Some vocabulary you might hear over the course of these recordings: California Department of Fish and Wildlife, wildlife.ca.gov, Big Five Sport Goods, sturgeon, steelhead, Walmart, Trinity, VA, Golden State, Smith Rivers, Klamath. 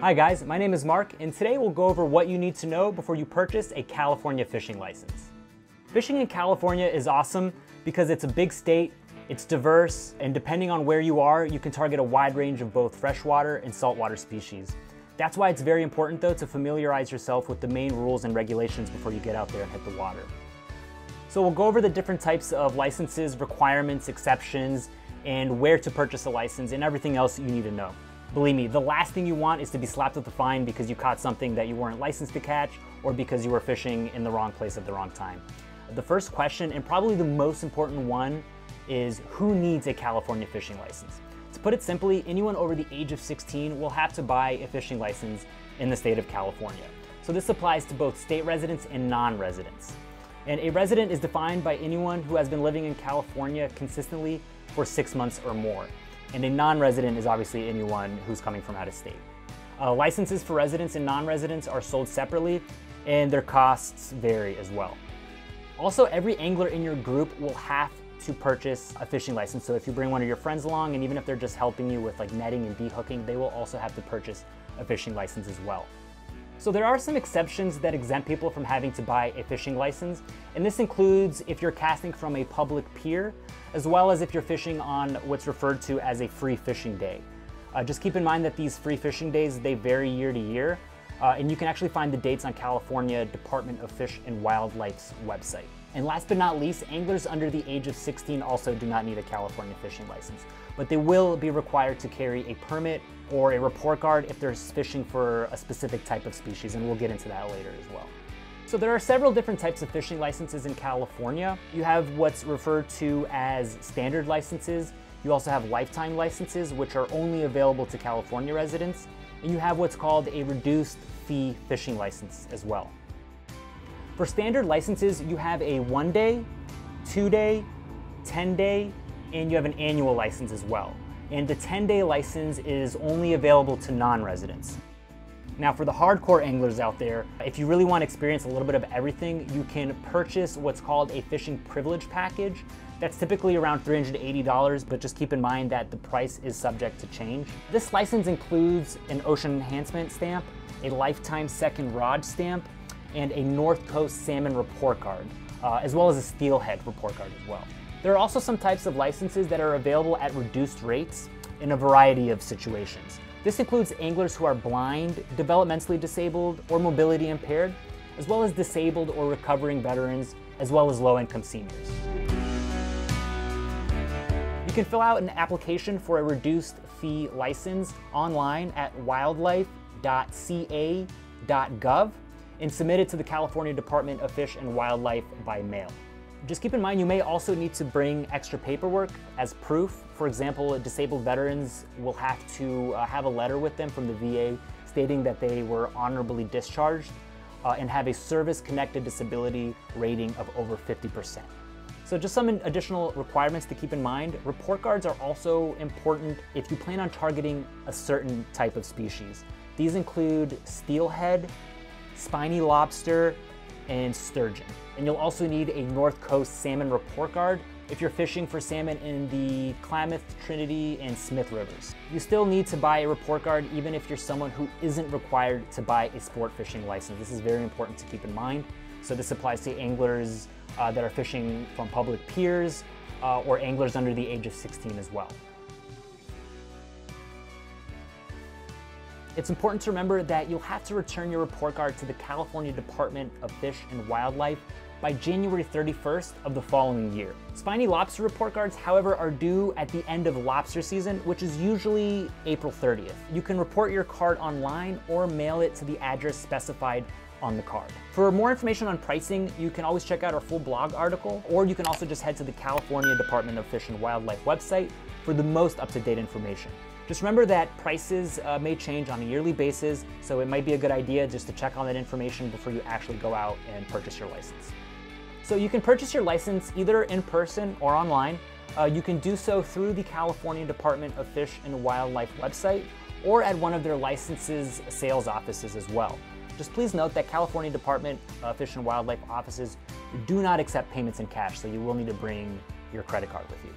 Hi guys, my name is Mark, and today we'll go over what you need to know before you purchase a California fishing license. Fishing in California is awesome because it's a big state, it's diverse, and depending on where you are, you can target a wide range of both freshwater and saltwater species. That's why it's very important though to familiarize yourself with the main rules and regulations before you get out there and hit the water. So we'll go over the different types of licenses, requirements, exceptions, and where to purchase a license and everything else you need to know. Believe me, the last thing you want is to be slapped with a fine because you caught something that you weren't licensed to catch or because you were fishing in the wrong place at the wrong time. The first question, and probably the most important one, is who needs a California fishing license? To put it simply, anyone over the age of 16 will have to buy a fishing license in the state of California. So this applies to both state residents and non-residents. And a resident is defined by anyone who has been living in California consistently for 6 months or more. And a non-resident is obviously anyone who's coming from out of state. Licenses for residents and non-residents are sold separately, and their costs vary as well. Also, every angler in your group will have to purchase a fishing license. So if you bring one of your friends along, and even if they're just helping you with like netting and de-hooking, they will also have to purchase a fishing license as well. So there are some exceptions that exempt people from having to buy a fishing license, and this includes if you're casting from a public pier, as well as if you're fishing on what's referred to as a free fishing day. Just keep in mind that these free fishing days, they vary year to year, and you can actually find the dates on California Department of Fish and Wildlife's website. And last but not least, anglers under the age of 16 also do not need a California fishing license, but they will be required to carry a permit or a report card if they're fishing for a specific type of species, and we'll get into that later as well. So there are several different types of fishing licenses in California. You have what's referred to as standard licenses. You also have lifetime licenses, which are only available to California residents. And you have what's called a reduced fee fishing license as well. For standard licenses, you have a 1 day, 2 day, 10 day, and you have an annual license as well. And the 10 day license is only available to non-residents. Now for the hardcore anglers out there, if you really want to experience a little bit of everything, you can purchase what's called a fishing privilege package. That's typically around $380, but just keep in mind that the price is subject to change. This license includes an ocean enhancement stamp, a lifetime second rod stamp, and a North Coast salmon report card, as well as a steelhead report card as well. There are also some types of licenses that are available at reduced rates in a variety of situations. This includes anglers who are blind, developmentally disabled, or mobility impaired, as well as disabled or recovering veterans, as well as low-income seniors. You can fill out an application for a reduced fee license online at wildlife.ca.gov and submit it to the California Department of Fish and Wildlife by mail. Just keep in mind, you may also need to bring extra paperwork as proof. For example, disabled veterans will have to have a letter with them from the VA stating that they were honorably discharged and have a service-connected disability rating of over 50%. So just some additional requirements to keep in mind. Report cards are also important if you plan on targeting a certain type of species. These include steelhead, spiny lobster, and sturgeon. And you'll also need a North Coast salmon report card if you're fishing for salmon in the Klamath, Trinity, and Smith Rivers. You still need to buy a report card even if you're someone who isn't required to buy a sport fishing license. This is very important to keep in mind. So this applies to anglers that are fishing from public piers or anglers under the age of 16 as well. It's important to remember that you'll have to return your report card to the California Department of Fish and Wildlife by January 31st of the following year. Spiny lobster report cards, however, are due at the end of lobster season, which is usually April 30th. You can report your card online or mail it to the address specified on the card. For more information on pricing, you can always check out our full blog article, or you can also just head to the California Department of Fish and Wildlife website for the most up-to-date information. Just remember that prices may change on a yearly basis, so it might be a good idea just to check on that information before you actually go out and purchase your license. So you can purchase your license either in person or online. You can do so through the California Department of Fish and Wildlife website or at one of their licenses sales offices as well. Just please note that California Department of Fish and Wildlife offices do not accept payments in cash, so you will need to bring your credit card with you.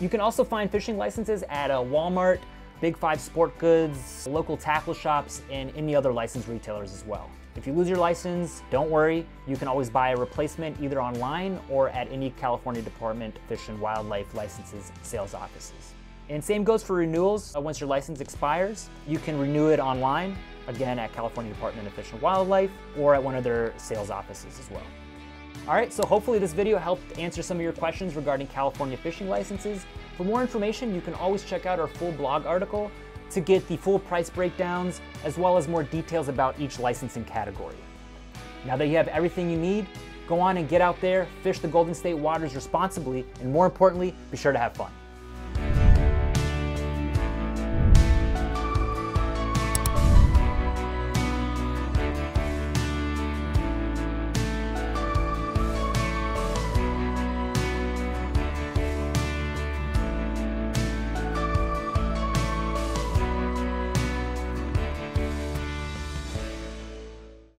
You can also find fishing licenses at a Walmart, Big Five Sport Goods, local tackle shops, and any other licensed retailers as well. If you lose your license, don't worry. You can always buy a replacement either online or at any California Department of Fish and Wildlife licenses sales offices. And same goes for renewals. Once your license expires, you can renew it online, again at California Department of Fish and Wildlife or at one of their sales offices as well. All right, so hopefully this video helped answer some of your questions regarding California fishing licenses. For more information, you can always check out our full blog article to get the full price breakdowns, as well as more details about each licensing category. Now that you have everything you need, go on and get out there, fish the Golden State waters responsibly, and more importantly, be sure to have fun.